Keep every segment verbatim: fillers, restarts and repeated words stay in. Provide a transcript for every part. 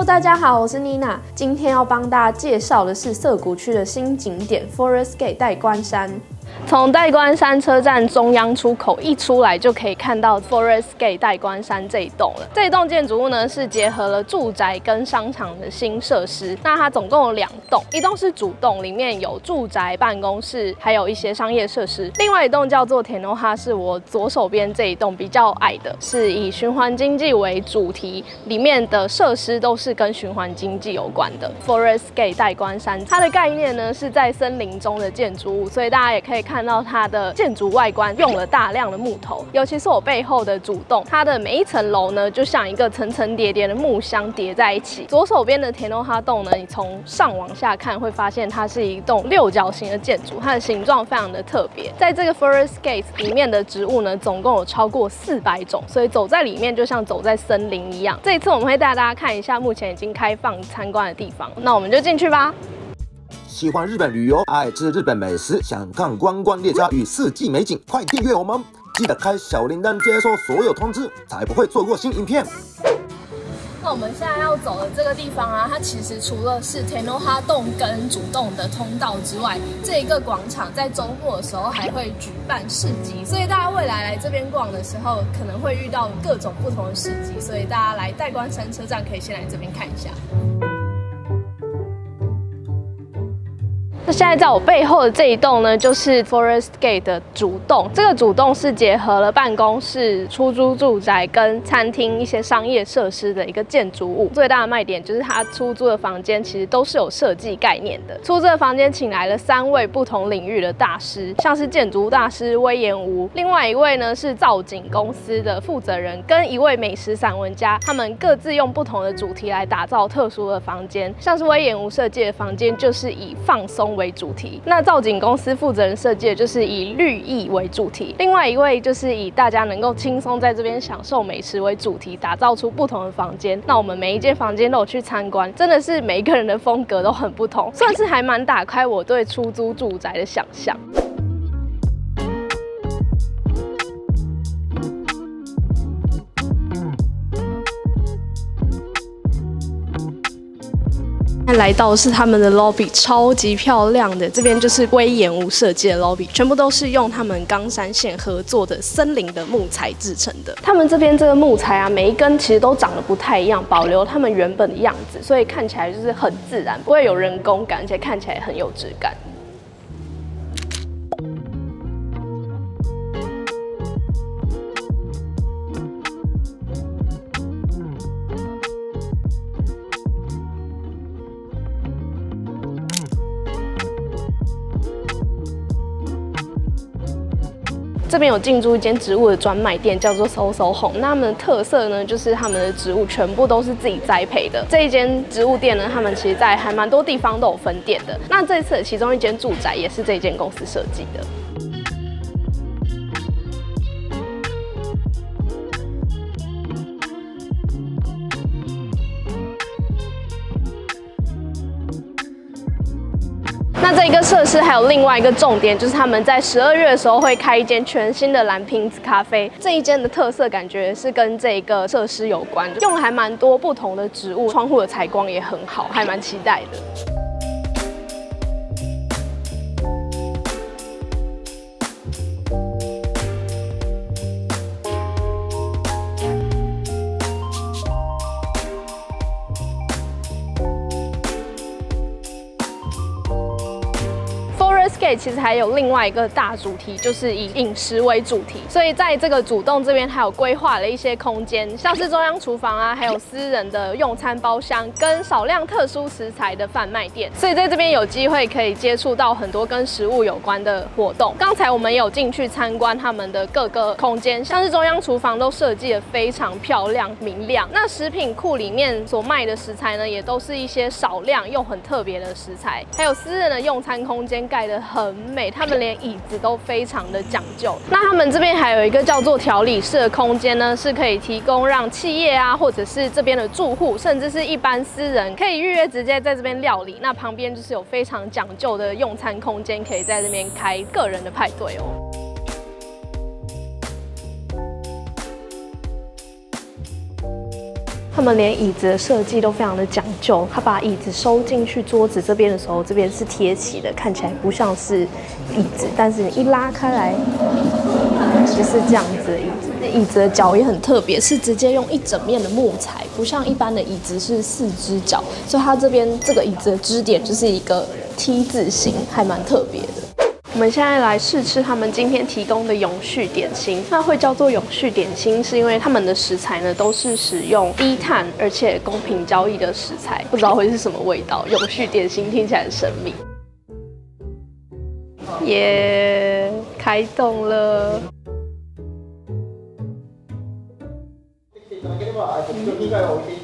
Hello， 大家好，我是妮娜。今天要帮大家介绍的是涩谷区的新景点 Forest Gate 代官山。从代官山车站中央出口一出来，就可以看到 Forest Gate 代官山这一栋了。这一栋建筑物呢，是结合了住宅跟商场的新设施。那它总共有两栋，一栋是主栋，里面有住宅、办公室，还有一些商业设施；另外一栋叫做田の哈，是我左手边这一栋比较矮的，是以循环经济为主题，里面的设施都是跟循环经济有关的。Forest Gate 代官山，它的概念呢是在森林中的建筑物，所以大家也可以 看到它的建筑外观用了大量的木头，尤其是我背后的主栋，它的每一层楼呢，就像一个层层叠叠的木箱叠在一起。左手边的田の哈栋呢，你从上往下看会发现它是一栋六角形的建筑，它的形状非常的特别。在这个 Forest Gate 里面的植物呢，总共有超过四百种，所以走在里面就像走在森林一样。这一次我们会带大家看一下目前已经开放参观的地方，那我们就进去吧。 喜欢日本旅游，爱吃日本美食，想看观光列车与四季美景，快订阅我们！记得开小铃铛，接收所有通知，才不会错过新影片。那我们现在要走的这个地方啊，它其实除了是田の哈洞跟主洞的通道之外，这一个广场在周末的时候还会举办市集，所以大家未来来这边逛的时候，可能会遇到各种不同的市集，所以大家来代官山车站可以先来这边看一下。 现在在我背后的这一栋呢，就是 Forest Gate 的主栋。这个主栋是结合了办公室、出租住宅跟餐厅一些商业设施的一个建筑物。最大的卖点就是它出租的房间其实都是有设计概念的。出租的房间请来了三位不同领域的大师，像是建筑大师威严吾，另外一位呢是造景公司的负责人，跟一位美食散文家，他们各自用不同的主题来打造特殊的房间。像是威严吾设计的房间就是以放松 为主题，那造景公司负责人设计的就是以绿意为主题，另外一位就是以大家能够轻松在这边享受美食为主题，打造出不同的房间。那我们每一间房间都有去参观，真的是每一个人的风格都很不同，算是还蛮打开我对出租住宅的想象。 来到的是他们的 lobby， 超级漂亮的。这边就是威严吾设计的 lobby， 全部都是用他们冈山县合作的森林的木材制成的。他们这边这个木材啊，每一根其实都长得不太一样，保留他们原本的样子，所以看起来就是很自然，不会有人工感，而且看起来很有质感。 这边有进驻一间植物的专卖店，叫做 SoSo Home。那他们的特色呢，就是他们的植物全部都是自己栽培的。这一间植物店呢，他们其实在还蛮多地方都有分店的。那这次的其中一间住宅也是这间公司设计的。 那这一个设施还有另外一个重点，就是他们在十二月的时候会开一间全新的蓝瓶子咖啡。这一间的特色感觉是跟这一个设施有关，用了还蛮多不同的植物，窗户的采光也很好，还蛮期待的。 Gate 其实还有另外一个大主题，就是以饮食为主题，所以在这个主动这边还有规划了一些空间，像是中央厨房啊，还有私人的用餐包厢跟少量特殊食材的贩卖店，所以在这边有机会可以接触到很多跟食物有关的活动。刚才我们有进去参观他们的各个空间，像是中央厨房都设计得非常漂亮明亮。那食品库里面所卖的食材呢，也都是一些少量又很特别的食材，还有私人的用餐空间盖的 很美，他们连椅子都非常的讲究。那他们这边还有一个叫做调理室的空间呢，是可以提供让企业啊，或者是这边的住户，甚至是一般私人可以预约直接在这边料理。那旁边就是有非常讲究的用餐空间，可以在这边开个人的派对哦。他们连椅子的设计都非常的讲究。他把椅子收进去桌子这边的时候，这边是贴起的，看起来不像是椅子，但是一拉开来就是这样子的椅子。 椅子的脚也很特别，是直接用一整面的木材，不像一般的椅子是四只脚，所以它这边这个椅子的支点就是一个 T 字形，还蛮特别的。我们现在来试吃他们今天提供的永续点心。那会叫做永续点心，是因为他们的食材呢都是使用低碳而且公平交易的食材，不知道会是什么味道。永续点心听起来很神秘。耶，开动了！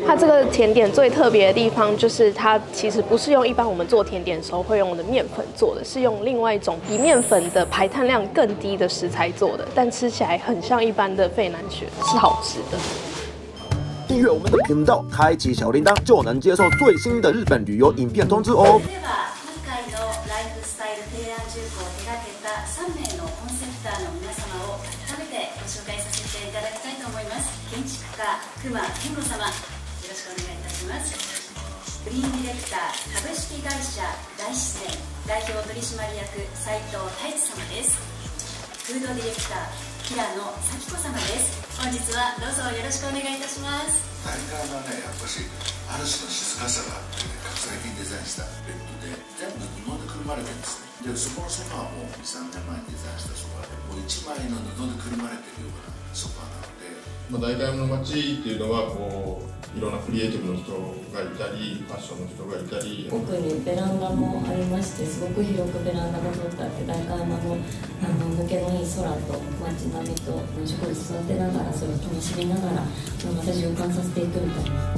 它这个甜点最特别的地方就是它其实不是用一般我们做甜点的时候会用的面粉做的，是用另外一种比面粉的排碳量更低的食材做的，但吃起来很像一般的费南雪，是好吃的。订阅我们的频道，开启小铃铛就能接受最新的日本旅游影片通知哦。 熊健吾様、よろしくお願いいたします。グリーンディレクター株式会社大自然代表取締役斉藤太一様です。フードディレクター平野咲子様です。本日はどうぞよろしくお願いいたします。外観がね、やっぱしある種の静かさがあって、最近デザインしたベッドで全部布でくるまれてるんですね。で、そこのソファーもに、さんねんまえにデザインしたソファーで、もう一枚の布でくるまれてるようなソファーなので。 まあ代官の街っていうのはこういろんなクリエイティブの人がいたりファッションの人がいたり、奥にベランダもありまして、すごく広くベランダが取ってあって、代官の抜けのいい空と街並みと植物育てながら、それを楽しみながらまた循環させていくみたいな。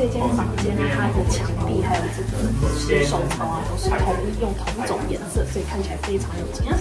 这间房间它的墙壁还有这个手头啊，都是同用同种颜色，所以看起来非常有质感。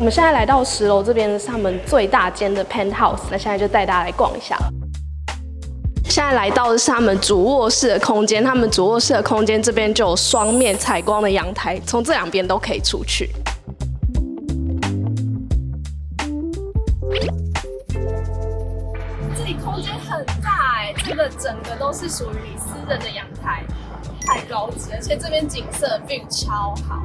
我们现在来到十楼这边是他们最大间的 penthouse， 那现在就带大家来逛一下。现在来到的是他们主卧室的空间，他们主卧室的空间这边就有双面采光的阳台，从这两边都可以出去。 空间很大哎、欸，这个整个都是属于你私人的阳台，太高级，而且这边景色 view 超好。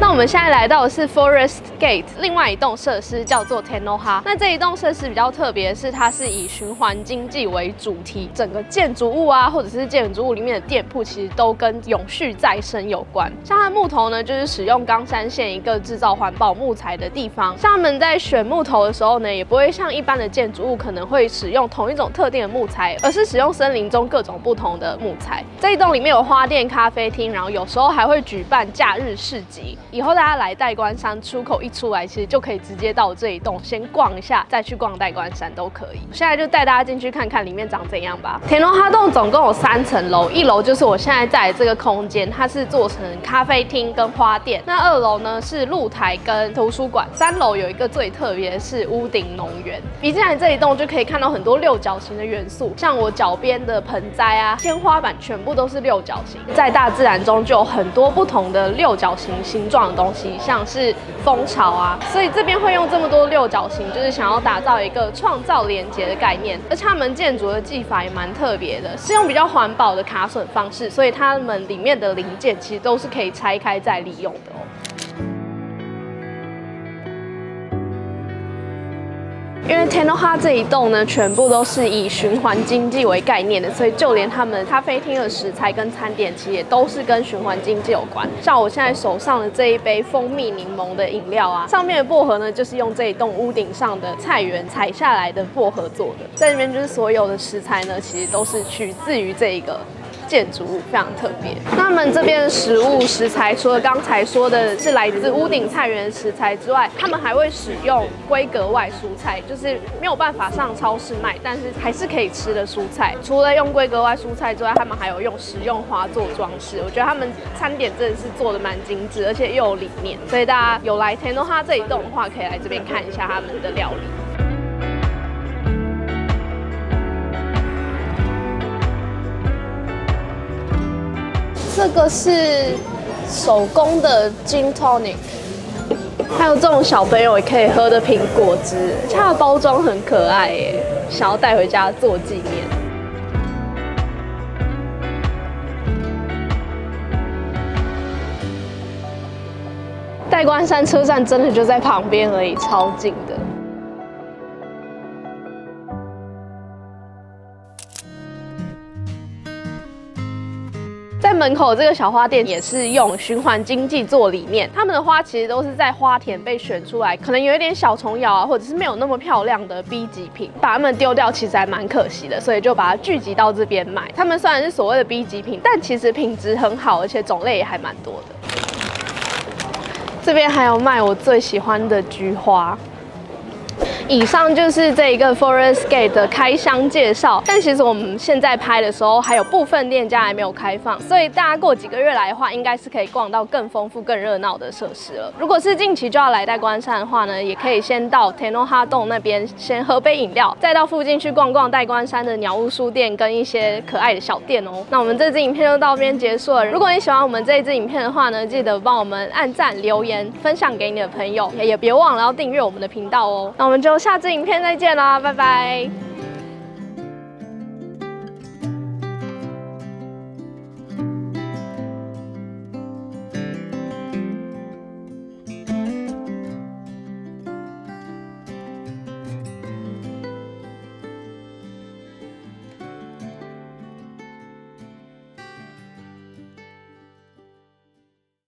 那我们现在来到的是 Forest Gate， 另外一栋设施叫做 Tenoha。那这一栋设施比较特别，是它是以循环经济为主题，整个建筑物啊，或者是建筑物里面的店铺，其实都跟永续再生有关。像它的木头呢，就是使用冈山县一个制造环保木材的地方。像他们在选木头的时候呢，也不会像一般的建筑物可能会使用同一种特定的木材，而是使用森林中各种不同的木材。这一栋里面有花店、咖啡厅，然后有时候还会举办假日市集。 以后大家来代官山出口一出来，其实就可以直接到这一栋先逛一下，再去逛代官山都可以。现在就带大家进去看看里面长怎样吧。田龙哈洞总共有三层楼，一楼就是我现在在的这个空间，它是做成咖啡厅跟花店。那二楼呢是露台跟图书馆，三楼有一个最特别的是屋顶农园。一进来这一栋就可以看到很多六角形的元素，像我脚边的盆栽啊，天花板全部都是六角形。在大自然中就有很多不同的六角形形状。 的东西，像是蜂巢啊，所以这边会用这么多六角形，就是想要打造一个创造连结的概念。而且他们建筑的技法也蛮特别的，是用比较环保的卡榫方式，所以他们里面的零件其实都是可以拆开再利用的哦。因为天都哈这一栋呢，全部都是以循环经济为概念的，所以就连他们咖啡厅的食材跟餐点，其实也都是跟循环经济有关。像我现在手上的这一杯蜂蜜柠檬的饮料啊，上面的薄荷呢，就是用这一栋屋顶上的菜园采下来的薄荷做的。在这边就是所有的食材呢，其实都是取自于这一个 建筑物，非常特别。那么这边的食物食材，除了刚才说的是来自屋顶菜园的食材之外，他们还会使用规格外蔬菜，就是没有办法上超市卖，但是还是可以吃的蔬菜。除了用规格外蔬菜之外，他们还有用食用花做装饰。我觉得他们餐点真的是做的蛮精致，而且又有理念。所以大家有来天都哈这一栋的话，可以来这边看一下他们的料理。 这个是手工的 gin tonic， 还有这种小朋友也可以喝的苹果汁，它的包装很可爱耶，想要带回家做纪念。代官山车站真的就在旁边而已，超近的。 门口这个小花店也是用循环经济做理念，他们的花其实都是在花田被选出来，可能有一点小虫咬啊，或者是没有那么漂亮的 B 级品，把它们丢掉其实还蛮可惜的，所以就把它聚集到这边卖。他们虽然是所谓的 B 级品，但其实品质很好，而且种类也还蛮多的。这边还有卖我最喜欢的菊花。 以上就是这一个 Forest Gate 的开箱介绍，但其实我们现在拍的时候，还有部分店家还没有开放，所以大家过几个月来的话，应该是可以逛到更丰富、更热闹的设施了。如果是近期就要来代官山的话呢，也可以先到天都哈洞那边先喝杯饮料，再到附近去逛逛代官山的鸟屋书店跟一些可爱的小店哦。那我们这支影片就到这边结束了。如果你喜欢我们这一支影片的话呢，记得帮我们按赞、留言、分享给你的朋友，也别忘了要订阅我们的频道哦。那我们就 下次影片再见啦，拜拜。